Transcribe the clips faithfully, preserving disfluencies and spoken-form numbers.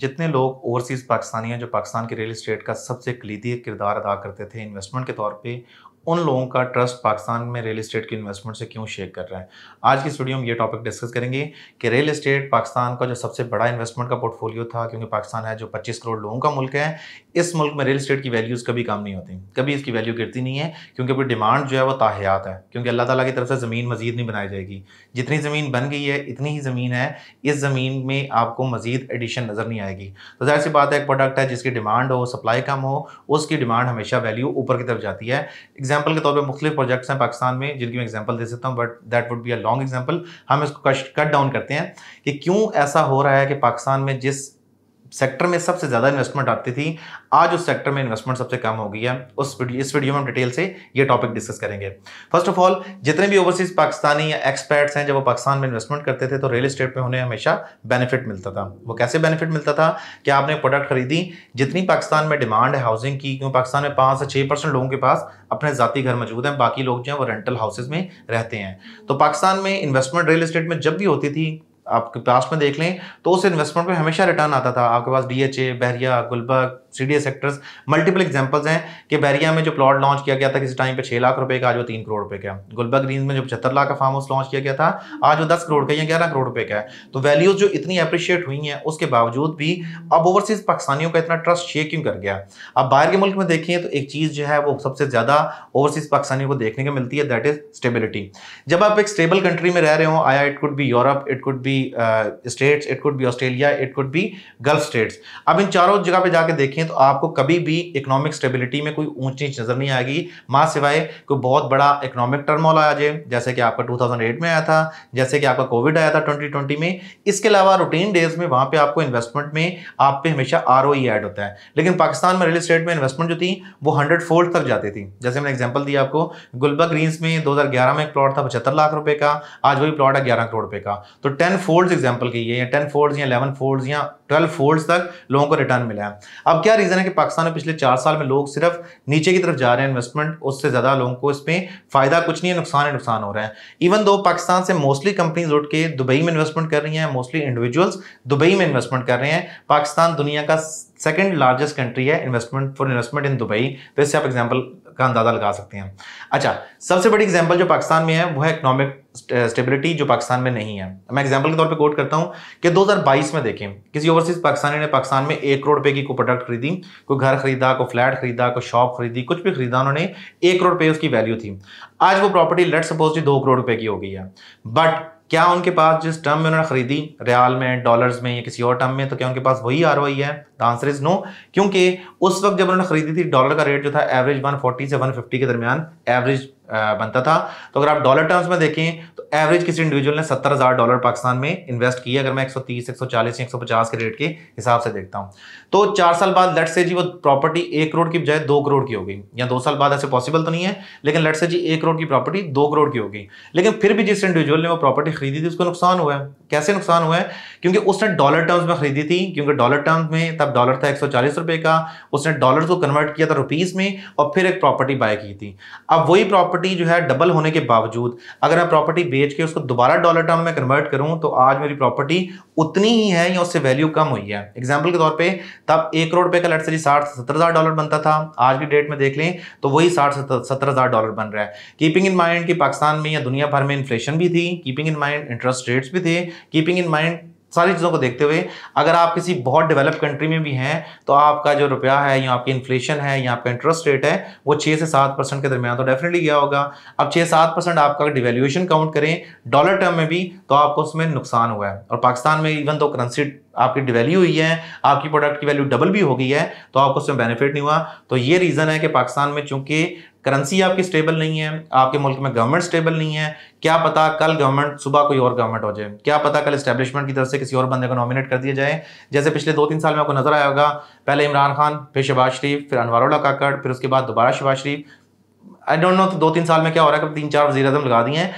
जितने लोग ओवरसीज़ पाकिस्तानी हैं जो पाकिस्तान के रियल इस्टेट का सबसे कलीदी किरदार अदा करते थे इन्वेस्टमेंट के तौर पे, उन लोगों का ट्रस्ट पाकिस्तान में रियल इस्टेट की इन्वेस्टमेंट से क्यों शेक कर रहा है। आज की इस वीडियो में ये टॉपिक डिस्कस करेंगे कि रियल इस्टेट पाकिस्तान का जो सबसे बड़ा इन्वेस्टमेंट का पोर्टफोलियो था, क्योंकि पाकिस्तान है जो पच्चीस करोड़ लोगों का मुल्क है, इस मुल्क में रियल इस्टेट की वैल्यूज़ कभी कम नहीं होती, कभी इसकी वैल्यू गिरती नहीं है, क्योंकि अभी डिमांड जो है वो ताहयात है, क्योंकि अल्लाह ताला की तरफ से ज़मीन मजीद नहीं बनाई जाएगी। जितनी ज़मीन बन गई है इतनी ही ज़मीन है, इस ज़मीन में आपको मजीद एडिशन नज़र नहीं आएगी। तो ज़ाहिर सी बात है, एक प्रोडक्ट है जिसकी डिमांड हो, सप्लाई कम हो, उसकी डिमांड हमेशा वैल्यू ऊपर की तरफ जाती है। एग्जाम्पल के तौर पे मुख्तलिफ प्रोजेक्ट्स हैं पाकिस्तान में जिनकी मैं एग्जाम्पल दे सकता हूँ, but that would be a long example. हम इसको कट डाउन करते हैं कि क्यों ऐसा हो रहा है कि पाकिस्तान में जिस सेक्टर में सबसे ज़्यादा इन्वेस्टमेंट आती थी, आज उस सेक्टर में इन्वेस्टमेंट सबसे कम हो गई है। उस इस वीडियो में हम डिटेल से ये टॉपिक डिस्कस करेंगे। फर्स्ट ऑफ ऑल, जितने भी ओवरसीज़ पाकिस्तानी या एक्सपैट्स हैं, जब वो पाकिस्तान में इन्वेस्टमेंट करते थे तो रियल इस्टेट में उन्हें हमेशा बेनिफिट मिलता था। वो कैसे बेनिफिट मिलता था कि आपने प्रोडक्ट खरीदी, जितनी पाकिस्तान में डिमांड है हाउसिंग की, क्योंकि पाकिस्तान में पाँच से छः परसेंट लोगों के पास अपने ज़ाती घर मौजूद हैं, बाकी लोग जो हैं वो रेंटल हाउसेज़ में रहते हैं। तो पाकिस्तान में इन्वेस्टमेंट रियल इस्टेट में जब भी होती थी, आपके पास में देख लें तो उस इन्वेस्टमेंट में हमेशा रिटर्न आता था। आपके पास DHA, Bahria, Gulberg, CDA sectors, multiple examples हैं कि बहरिया में जो प्लॉट लॉन्च किया गया था किसी टाइम पे छः लाख रुपए का, आज वो तीन करोड़ रुपए का है। गुलबर्ग ग्रीन में जो पचहत्तर लाख का फार्म हाउस लॉन्च किया गया था, आज वो दस करोड़ का या ग्यारह करोड़ रुपए का है। तो वैल्यूज जो इतनी अप्रिशिएट हुई हैं, उसके बावजूद भी अब ओवरसीज़ पाकिस्तानियों का इतना ट्रस्ट शेयर क्यों कर गया। अब बाहर के मुल्क में देखें तो एक चीज़ जो है वो सबसे ज़्यादा ओवरसीज़ पाकिस्तानियों को देखने को मिलती है, दैट इज़ स्टेबिलिटी। जब आप एक स्टेबल कंट्री में रह रहे हो, आया it could be Europe, it could be States, it could be Australia, it could be Gulf States, अब इन चारों जगह पे जाके देखें तो आपको कभी भी इकोनॉमिक स्टेबिलिटी में कोई ऊंच नीच नजर नहीं आएगी, मां सिवाय कोई बहुत बड़ा इकोनॉमिक टर्मोल आ जाए, जैसे कि आपका दो हज़ार आठ में आया था, जैसे कि आपका कोविड आया था ट्वेंटी ट्वेंटी में। इसके अलावा रूटीन डेज में वहां पे आपको इन्वेस्टमेंट में आप पे हमेशा आरओई ऐड होता है, लेकिन पाकिस्तान में रियल इस्टेट में इन्वेस्टमेंट जो थी वो हंड्रेड फोल्ड तक जाती थी। जैसे मैंने एग्जाम्पल दिया आपको, गुलबर्ग ग्रीन्स में दो हज़ार ग्यारह में एक प्लॉट था पचहत्तर लाख रुपए का, आज वही प्लॉट है ग्यारह करोड़ रुपए का। तो टेन फोल्ड्स एग्जाम्पल की है, टेन फोल्ड्स या इलेवन फोल्ड्स या ट्वेल्व फोल्ड्स तक लोगों को रिटर्न मिला है। अब क्या रीज़न है कि पाकिस्तान में पिछले चार साल में लोग सिर्फ नीचे की तरफ जा रहे हैं इन्वेस्टमेंट, उससे ज़्यादा लोगों को इसमें फ़ायदा कुछ नहीं है, नुकसान है, नुकसान हो रहा है। इवन दो पाकिस्तान से मोस्टली कंपनीज उठ के दुबई में इन्वेस्टमेंट कर रही हैं, मोस्टली इंडिविजुअल्स दुबई में इन्वेस्टमेंट कर रहे हैं। पाकिस्तान दुनिया का सेकेंड लार्जेस्ट कंट्री है investment for investment in Dubai, तो इससे आप एग्जाम्पल का अंदाज़ा लगा सकते हैं। अच्छा, सबसे बड़ी एग्जाम्पल जो पाकिस्तान में है वो है इकोनॉमिक स्टेबिलिटी, जो पाकिस्तान में नहीं है। मैं एग्जाम्पल के तौर पे कोट करता हूँ कि दो हज़ार बाईस में देखें, किसी ओवरसीज़ पाकिस्तानी ने पाकिस्तान में एक करोड़ रुपए की कोई प्रोडक्ट खरीदी, कोई घर खरीदा, कोई फ्लैट खरीदा, कोई शॉप खरीदी, कुछ भी खरीदा, उन्होंने एक करोड़ रुपए उसकी वैल्यू थी। आज वो प्रॉपर्टी लेट सपोज दो करोड़ रुपए की हो गई है, बट क्या उनके पास जिस टर्म में उन्होंने खरीदी, रियाल में, डॉलर्स में या किसी और टर्म में, तो क्या उनके पास वही आरओआई है? द आंसर इज नो, क्योंकि उस वक्त जब उन्होंने खरीदी थी डॉलर का रेट जो था एवरेज एक सौ चालीस से एक सौ पचास के दरमियान एवरेज बनता था। तो अगर आप डॉलर टर्म्स में देखें तो एवरेज किसी इंडिविजुअल ने सत्तर हज़ार डॉलर पाकिस्तान में इन्वेस्ट किया, अगर मैं एक सौ तीस एक सौ चालीस एक सौ पचास के रेट के हिसाब से देखता हूँ। तो चार साल बाद लेट्स से जी वो प्रॉपर्टी एक करोड़ की बजाय दो करोड़ की हो गई, या दो साल बाद ऐसे पॉसिबल तो नहीं है, लेकिन लेट्स से जी एक करोड़ की प्रॉपर्टी दो करोड़ की हो गई। लेकिन फिर भी जिस इंडिविजुअल ने वो प्रॉपर्टी खरीदी थी उसको नुकसान हुआ है। कैसे नुकसान हुआ है? क्योंकि उसने डॉलर टर्म्स में खरीदी थी, क्योंकि डॉलर टर्म्स में तब डॉलर था एक सौ चालीस रुपये का, उसने डॉलर को कन्वर्ट किया था रुपीज़ में और फिर एक प्रॉपर्टी बाय की थी। अब वही प्रॉपर्टी जो है डबल होने के बावजूद अगर मैं प्रॉपर्टी बेच के उसको दोबारा डॉलर टर्म में कन्वर्ट करूं तो आज मेरी प्रॉपर्टी उतनी ही है या उससे वैल्यू कम हुई है। एग्जांपल के तौर पे तब एक करोड़ रुपए का लेट से साठ सत्तर हज़ार डॉलर बनता था, आज की डेट में देख लें तो वही साठ सत्तर हज़ार डॉलर बन रहा है। कीपिंग इन माइंड कि पाकिस्तान में या दुनिया भर में इन्फ्लेशन भी थी, keeping in mind interest rates भी थे, कीपिंग इन माइंड सारी चीज़ों को देखते हुए अगर आप किसी बहुत डेवलप कंट्री में भी हैं तो आपका जो रुपया है या आपकी इन्फ्लेशन है या आपका इंटरेस्ट रेट है वो छः से सात परसेंट के दरमियान तो डेफिनेटली गया होगा। अब छः सात परसेंट आपका डिवैल्यूएशन काउंट करें डॉलर टर्म में भी तो आपको उसमें नुकसान हुआ है। और पाकिस्तान में इवन तो करेंसी आपकी डिवैल्यू हुई है, आपकी प्रोडक्ट की वैल्यू डबल भी हो गई है, तो आपको उसमें बेनिफिट नहीं हुआ। तो ये रीज़न है कि पाकिस्तान में चूँकि करेंसी आपकी स्टेबल नहीं है, आपके मुल्क में गवर्नमेंट स्टेबल नहीं है, क्या पता कल गवर्नमेंट सुबह कोई और गवर्नमेंट हो जाए, क्या पता कल इस्टेब्लिशमेंट की तरफ से किसी और बंदे को नॉमिनेट कर दिया जाए, जैसे पिछले दो तीन साल में आपको नजर आया होगा, पहले इमरान खान, फिर शहबाज शरीफ, फिर अनवारुल्लाह काकड़, फिर उसके बाद दोबारा Shahbaz Sharif. I don't know तो दो तीन साल में क्या हो रहा है, तीन चार वज़ीर आज़म लगा दिए हैं।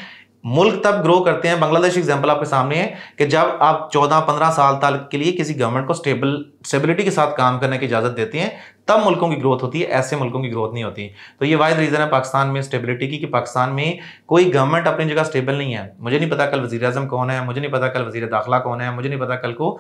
मुल्क तब ग्रो करते हैं, बांग्लादेश एग्जाम्पल आपके सामने है कि जब आप चौदह पंद्रह साल तक के लिए किसी गवर्नमेंट को स्टेबल स्टेबिलिटी के साथ काम करने की इजाज़त देते हैं तब मुल्कों की ग्रोथ होती है, ऐसे मुल्कों की ग्रोथ नहीं होती। तो ये वाइड रीज़न है पाकिस्तान में स्टेबिलिटी की कि पाकिस्तान में कोई गवर्नमेंट अपनी जगह स्टेबल नहीं है। मुझे नहीं पता कल वज़ीर आज़म कौन है, मुझे नहीं पता कल वज़ीर दाखिला कौन है, मुझे नहीं पता कल को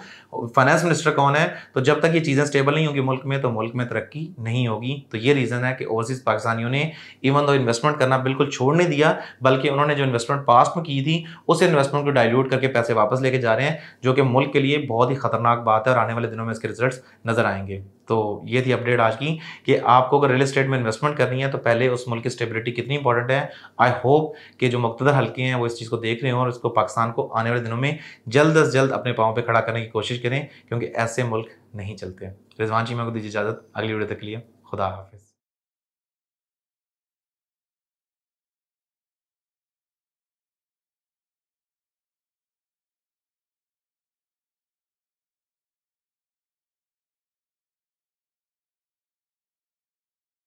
फाइनेंस मिनिस्टर कौन है। तो जब तक ये चीज़ें स्टेबल नहीं होंगी मुल्क में तो मुल्क में तरक्की नहीं होगी। तो ये रीज़न है कि ओवरसीज़ पाकिस्तानियों ने इवन दो इन्वेस्टमेंट करना बिल्कुल छोड़ नहीं दिया, बल्कि उन्होंने जो इन्वेस्टमेंट पास्ट में की थी उस इन्वेस्टमेंट को डायल्यूट करके पैसे वापस लेके जा रहे हैं, जो कि मुल्क के लिए बहुत ही खतरनाक बात है और आने वाले दिनों में इसके रिजल्ट्स नज़र आएंगे। तो ये थी अपडेट आज की कि आपको अगर रियल एस्टेट में इन्वेस्टमेंट करनी है तो पहले उस मुल्क की स्टेबिलिटी कितनी इंपॉर्टेंट है। आई होप कि जो मुक्तदर हल्के हैं वो इस चीज़ को देख रहे हों और इसको पाकिस्तान को आने वाले दिनों में जल्द अज जल्द अपने पाँव पे खड़ा करने की कोशिश करें, क्योंकि ऐसे मुल्क नहीं चलते। रिजवान चीमा को दीजिए इजाज़त, अगली वीडियो तक के लिए खुदा हाफिज़।